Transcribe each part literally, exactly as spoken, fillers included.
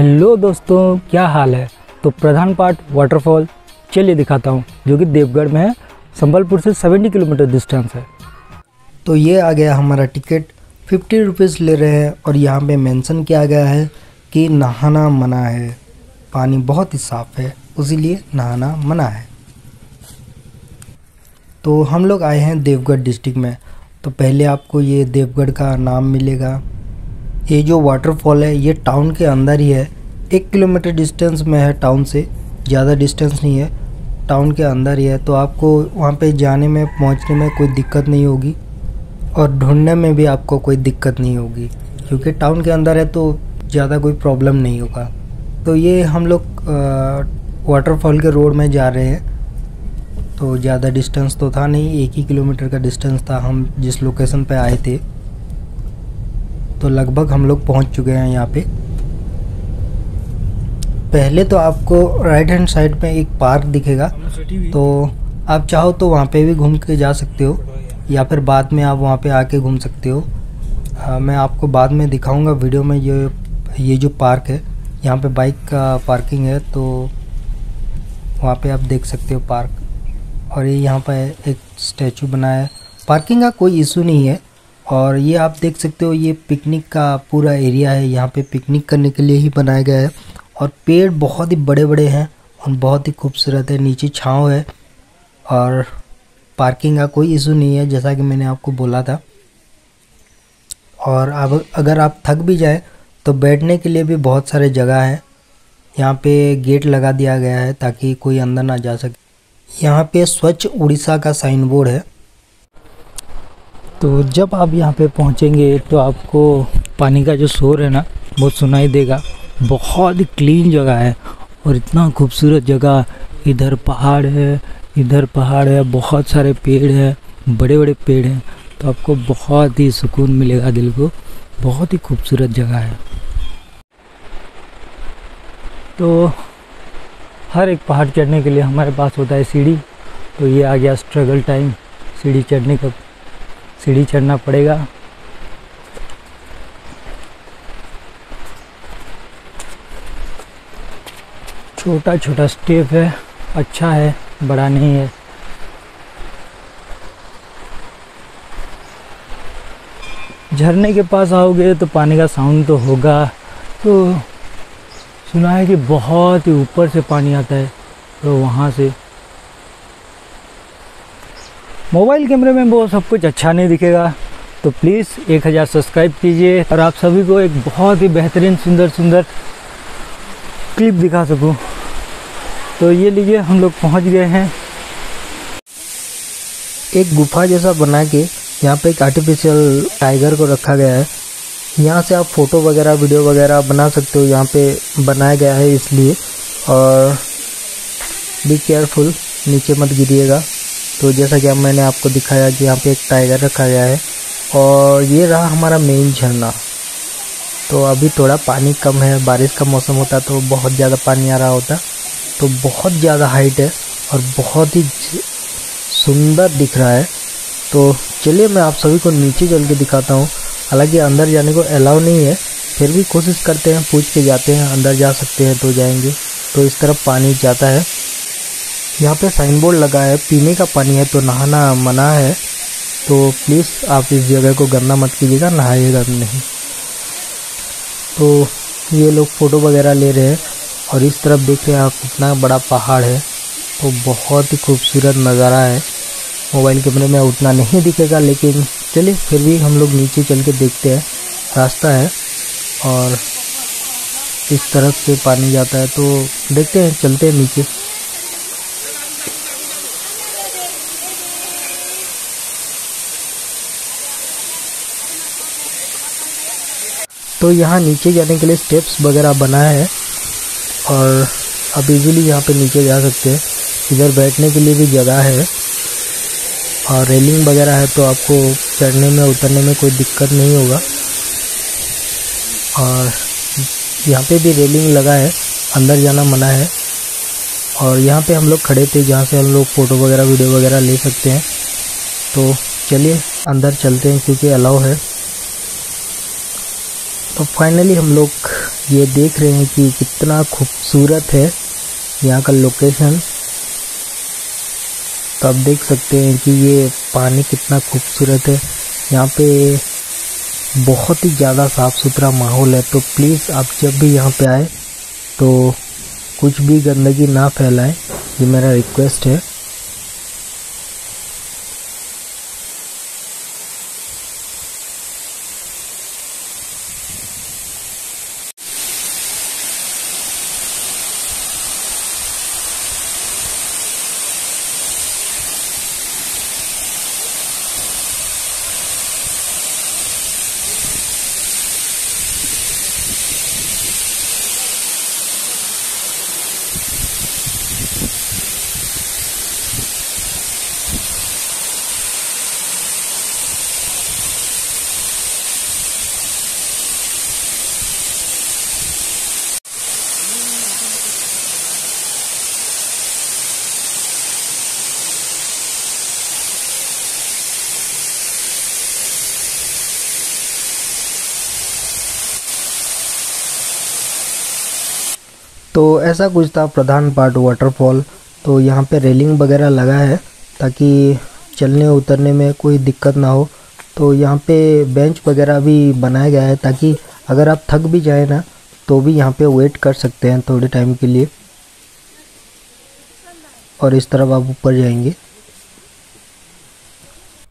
Hello दोस्तों, क्या हाल है। तो प्रधानपाट वाटरफॉल चलिए दिखाता हूँ, जो कि देवगढ़ में है। सम्बलपुर से सत्तर किलोमीटर डिस्टेंस है। तो ये आ गया हमारा टिकट, फिफ्टी रुपीज़ ले रहे हैं। और यहाँ पे मेंशन किया गया है कि नहाना मना है, पानी बहुत ही साफ़ है, इसीलिए नहाना मना है। तो हम लोग आए हैं देवगढ़ डिस्ट्रिक्ट में। तो पहले आपको ये देवगढ़ का नाम मिलेगा। ये जो वाटरफॉल है ये टाउन के अंदर ही है, एक किलोमीटर डिस्टेंस में है टाउन से, ज़्यादा डिस्टेंस नहीं है, टाउन के अंदर ही है। तो आपको वहाँ पे जाने में, पहुँचने में कोई दिक्कत नहीं होगी और ढूंढने में भी आपको कोई दिक्कत नहीं होगी, क्योंकि टाउन के अंदर है तो ज़्यादा कोई प्रॉब्लम नहीं होगा। तो ये हम लोग वाटरफॉल के रोड में जा रहे हैं। तो ज़्यादा डिस्टेंस तो था नहीं, एक ही किलोमीटर का डिस्टेंस था हम जिस लोकेशन पर आए थे। तो लगभग हम लोग पहुंच चुके हैं यहाँ पे। पहले तो आपको राइट हैंड साइड में एक पार्क दिखेगा, तो आप चाहो तो वहाँ पे भी घूम के जा सकते हो, या फिर बाद में आप वहाँ पे आके घूम सकते हो। आ, मैं आपको बाद में दिखाऊंगा वीडियो में। ये ये जो पार्क है, यहाँ पे बाइक का पार्किंग है, तो वहाँ पे आप देख सकते हो पार्क। और ये यहाँ पर एक स्टैचू बनाया है। पार्किंग का कोई इशू नहीं है। और ये आप देख सकते हो, ये पिकनिक का पूरा एरिया है, यहाँ पे पिकनिक करने के लिए ही बनाया गया है। और पेड़ बहुत ही बड़े बड़े हैं और बहुत ही खूबसूरत है, नीचे छांव है। और पार्किंग का कोई इशू नहीं है, जैसा कि मैंने आपको बोला था। और अब अगर आप थक भी जाए तो बैठने के लिए भी बहुत सारे जगह है। यहाँ पे गेट लगा दिया गया है ताकि कोई अंदर ना जा सके। यहाँ पे स्वच्छ उड़ीसा का साइन बोर्ड है। तो जब आप यहाँ पे पहुँचेंगे तो आपको पानी का जो शोर है ना वो सुनाई देगा। बहुत ही क्लीन जगह है और इतना खूबसूरत जगह। इधर पहाड़ है, इधर पहाड़ है, बहुत सारे पेड़ हैं, बड़े बड़े पेड़ हैं। तो आपको बहुत ही सुकून मिलेगा दिल को, बहुत ही खूबसूरत जगह है। तो हर एक पहाड़ चढ़ने के लिए हमारे पास होता है सीढ़ी। तो ये आ गया स्ट्रगल टाइम, सीढ़ी चढ़ने का, सीढ़ी चढ़ना पड़ेगा। छोटा छोटा स्टेप है, अच्छा है, बड़ा नहीं है। झरने के पास आओगे तो पानी का साउंड तो होगा। तो सुना है कि बहुत ही ऊपर से पानी आता है, तो वहाँ से मोबाइल कैमरे में वो सब कुछ अच्छा नहीं दिखेगा। तो प्लीज़ एक हज़ार सब्सक्राइब कीजिए और आप सभी को एक बहुत ही बेहतरीन सुंदर सुंदर क्लिप दिखा सकूं। तो ये लीजिए, हम लोग पहुंच गए हैं। एक गुफा जैसा बना के यहाँ पे एक आर्टिफिशियल टाइगर को रखा गया है। यहाँ से आप फ़ोटो वगैरह, वीडियो वगैरह बना सकते हो। यहाँ पे बनाया गया है इसलिए। और बी केयरफुल, नीचे मत गिरिएगा। तो जैसा कि मैंने आपको दिखाया कि यहाँ पे एक टाइगर रखा गया है। और ये रहा हमारा मेन झरना। तो अभी थोड़ा पानी कम है, बारिश का मौसम होता तो बहुत ज़्यादा पानी आ रहा होता। तो बहुत ज़्यादा हाइट है और बहुत ही सुंदर दिख रहा है। तो चलिए मैं आप सभी को नीचे चल के दिखाता हूँ। हालांकि अंदर जाने को अलाउ नहीं है, फिर भी कोशिश करते हैं, पूछ के जाते हैं, अंदर जा सकते हैं तो जाएंगे। तो इस तरफ पानी जाता है। यहाँ पे साइन बोर्ड लगा है, पीने का पानी है तो नहाना मना है। तो प्लीज़ आप इस जगह को गंदा मत कीजिएगा, नहाइएगा नहीं। तो ये लोग फ़ोटो वगैरह ले रहे हैं। और इस तरफ देख रहे हैं आप, इतना बड़ा पहाड़ है। तो बहुत ही खूबसूरत नज़ारा है। मोबाइल कैमरे में उतना नहीं दिखेगा, लेकिन चलिए फिर भी हम लोग नीचे चल के देखते हैं। रास्ता है और इस तरफ से पानी जाता है। तो देखते हैं, चलते हैं नीचे। तो यहाँ नीचे जाने के लिए स्टेप्स वगैरह बनाया है और आप इजीली यहाँ पे नीचे जा सकते हैं। इधर बैठने के लिए भी जगह है और रेलिंग वगैरह है, तो आपको चढ़ने में, उतरने में कोई दिक्कत नहीं होगा। और यहाँ पे भी रेलिंग लगा है, अंदर जाना मना है। और यहाँ पे हम लोग खड़े थे, जहाँ से हम लोग फ़ोटो वगैरह, वीडियो वगैरह ले सकते हैं। तो चलिए अंदर चलते हैं, क्योंकि अलाउ है। तो फाइनली हम लोग ये देख रहे हैं कि कितना खूबसूरत है यहाँ का लोकेशन। तो आप देख सकते हैं कि ये पानी कितना खूबसूरत है। यहाँ पे बहुत ही ज़्यादा साफ़ सुथरा माहौल है। तो प्लीज़ आप जब भी यहाँ पे आए तो कुछ भी गंदगी ना फैलाएं, ये मेरा रिक्वेस्ट है। तो ऐसा कुछ था प्रधानपाट वाटरफॉल। तो यहाँ पे रेलिंग वगैरह लगा है ताकि चलने उतरने में कोई दिक्कत ना हो। तो यहाँ पे बेंच वगैरह भी बनाया गया है ताकि अगर आप थक भी जाए ना तो भी यहाँ पे वेट कर सकते हैं थोड़े टाइम के लिए। और इस तरफ आप ऊपर जाएंगे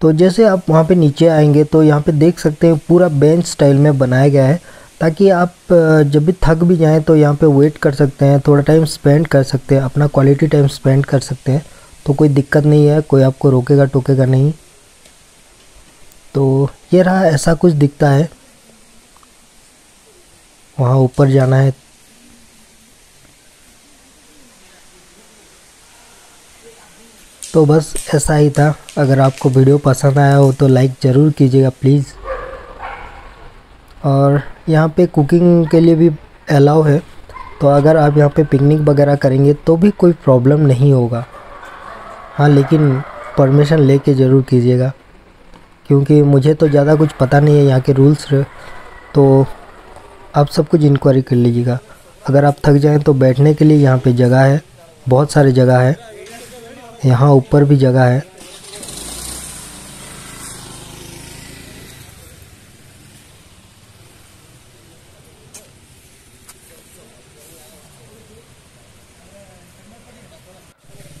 तो जैसे आप वहाँ पे नीचे आएंगे तो यहाँ पे देख सकते हैं पूरा बेंच स्टाइल में बनाया गया है ताकि आप जब भी थक भी जाएं तो यहाँ पे वेट कर सकते हैं, थोड़ा टाइम स्पेंड कर सकते हैं, अपना क्वालिटी टाइम स्पेंड कर सकते हैं। तो कोई दिक्कत नहीं है, कोई आपको रोकेगा टोकेगा नहीं। तो ये रहा, ऐसा कुछ दिखता है। वहाँ ऊपर जाना है। तो बस ऐसा ही था। अगर आपको वीडियो पसंद आया हो तो लाइक ज़रूर कीजिएगा प्लीज़। और यहाँ पे कुकिंग के लिए भी अलाउ है, तो अगर आप यहाँ पे पिकनिक वगैरह करेंगे तो भी कोई प्रॉब्लम नहीं होगा। हाँ, लेकिन परमिशन लेके ज़रूर कीजिएगा क्योंकि मुझे तो ज़्यादा कुछ पता नहीं है यहाँ के रूल्स। तो आप सब कुछ इंक्वायरी कर लीजिएगा। अगर आप थक जाएं तो बैठने के लिए यहाँ पे जगह है, बहुत सारी जगह है। यहाँ ऊपर भी जगह है।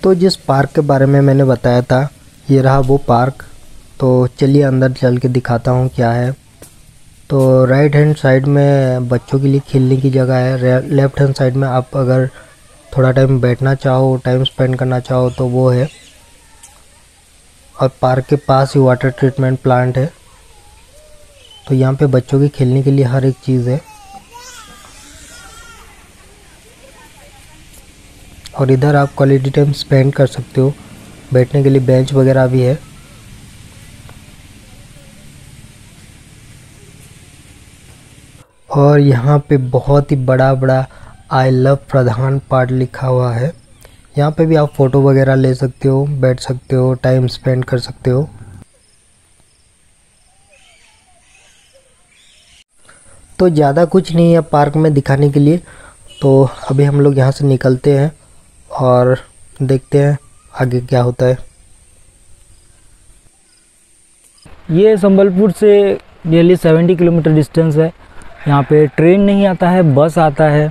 तो जिस पार्क के बारे में मैंने बताया था, ये रहा वो पार्क। तो चलिए अंदर चल के दिखाता हूँ क्या है। तो राइट हैंड साइड में बच्चों के लिए खेलने की जगह है। लेफ्ट हैंड साइड में आप अगर थोड़ा टाइम बैठना चाहो, टाइम स्पेंड करना चाहो तो वो है। और पार्क के पास ही वाटर ट्रीटमेंट प्लांट है। तो यहाँ पे बच्चों के खेलने के लिए हर एक चीज़ है। और इधर आप क्वालिटी टाइम स्पेंड कर सकते हो, बैठने के लिए बेंच वगैरह भी है। और यहाँ पे बहुत ही बड़ा बड़ा आई लव प्रधानपाट लिखा हुआ है। यहाँ पे भी आप फ़ोटो वगैरह ले सकते हो, बैठ सकते हो, टाइम स्पेंड कर सकते हो। तो ज़्यादा कुछ नहीं है पार्क में दिखाने के लिए। तो अभी हम लोग यहाँ से निकलते हैं और देखते हैं आगे क्या होता है। ये सम्बलपुर से नियरली सत्तर किलोमीटर डिस्टेंस है। यहाँ पे ट्रेन नहीं आता है, बस आता है।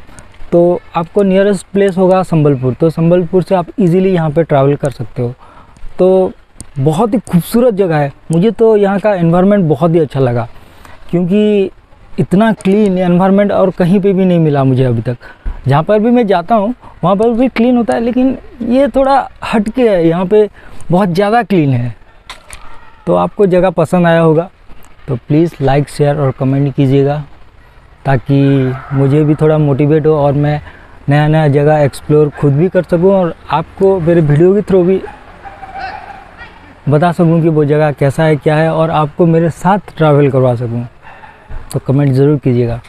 तो आपको नियरेस्ट प्लेस होगा सम्बलपुर। तो सम्बलपुर से आप इजीली यहाँ पे ट्रैवल कर सकते हो। तो बहुत ही खूबसूरत जगह है। मुझे तो यहाँ का एनवायरनमेंट बहुत ही अच्छा लगा क्योंकि इतना क्लीन एनवायरनमेंट और कहीं पे भी नहीं मिला मुझे अभी तक। जहाँ पर भी मैं जाता हूँ वहाँ पर भी क्लीन होता है, लेकिन ये थोड़ा हटके है, यहाँ पे बहुत ज़्यादा क्लीन है। तो आपको जगह पसंद आया होगा तो प्लीज़ लाइक शेयर और कमेंट कीजिएगा ताकि मुझे भी थोड़ा मोटिवेट हो और मैं नया नया जगह एक्सप्लोर खुद भी कर सकूँ और आपको मेरे वीडियो के थ्रू भी बता सकूँ कि वो जगह कैसा है, क्या है, और आपको मेरे साथ ट्रैवल करवा सकूँ। तो कमेंट ज़रूर कीजिएगा।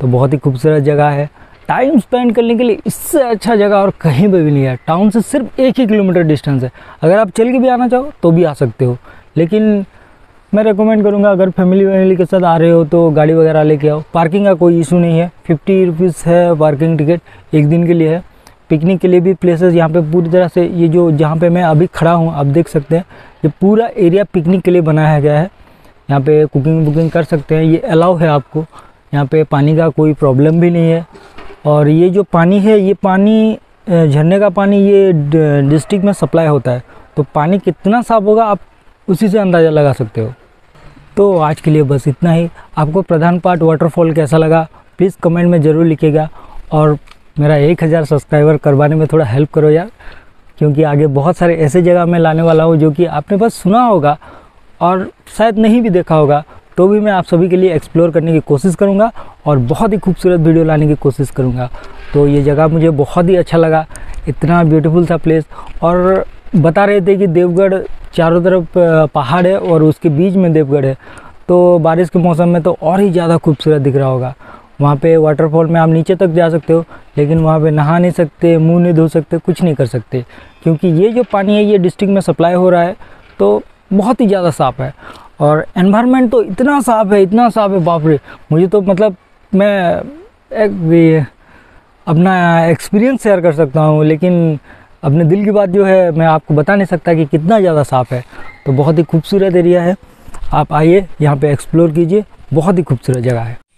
तो बहुत ही खूबसूरत जगह है, टाइम स्पेंड करने के लिए इससे अच्छा जगह और कहीं पर भी नहीं है। टाउन से सिर्फ एक ही किलोमीटर डिस्टेंस है। अगर आप चल के भी आना चाहो तो भी आ सकते हो, लेकिन मैं रेकमेंड करूँगा अगर फैमिली वैमिली के साथ आ रहे हो तो गाड़ी वगैरह लेके आओ। पार्किंग का कोई इशू नहीं है, फिफ्टी रुपीज़ है पार्किंग टिकट, एक दिन के लिए है। पिकनिक के लिए भी प्लेसेस यहाँ पे पूरी तरह से, ये जो जहाँ पे मैं अभी खड़ा हूँ आप देख सकते हैं, ये पूरा एरिया पिकनिक के लिए बनाया गया है। यहाँ पे कुकिंग वुकिंग कर सकते हैं, ये अलाउ है आपको। यहाँ पे पानी का कोई प्रॉब्लम भी नहीं है। और ये जो पानी है, ये पानी झरने का पानी ये डिस्ट्रिक्ट में सप्लाई होता है, तो पानी कितना साफ होगा आप उसी से अंदाज़ा लगा सकते हो। तो आज के लिए बस इतना ही। आपको प्रधानपाट वाटरफॉल कैसा लगा प्लीज़ कमेंट में ज़रूर लिखिएगा, और मेरा एक हज़ार सब्सक्राइबर करवाने में थोड़ा हेल्प करो यार, क्योंकि आगे बहुत सारे ऐसे जगह मैं लाने वाला हूँ जो कि आपने बस सुना होगा और शायद नहीं भी देखा होगा, तो भी मैं आप सभी के लिए एक्सप्लोर करने की कोशिश करूँगा और बहुत ही खूबसूरत वीडियो लाने की कोशिश करूँगा। तो ये जगह मुझे बहुत ही अच्छा लगा, इतना ब्यूटीफुल था प्लेस। और बता रहे थे कि देवगढ़ चारों तरफ पहाड़ है और उसके बीच में देवगढ़ है, तो बारिश के मौसम में तो और ही ज़्यादा खूबसूरत दिख रहा होगा। वहाँ पे वाटरफॉल में आप नीचे तक जा सकते हो, लेकिन वहाँ पे नहा नहीं सकते, मुंह नहीं धो सकते, कुछ नहीं कर सकते, क्योंकि ये जो पानी है ये डिस्ट्रिक्ट में सप्लाई हो रहा है, तो बहुत ही ज़्यादा साफ़ है। और एनवायरनमेंट तो इतना साफ़ है, इतना साफ़ है, बाप रे। मुझे तो मतलब मैं एक अपना एक्सपीरियंस शेयर कर सकता हूँ, लेकिन अपने दिल की बात जो है मैं आपको बता नहीं सकता कि कितना ज़्यादा साफ़ है। तो बहुत ही खूबसूरत एरिया है, आप आइए यहाँ पर एक्सप्लोर कीजिए, बहुत ही खूबसूरत जगह है।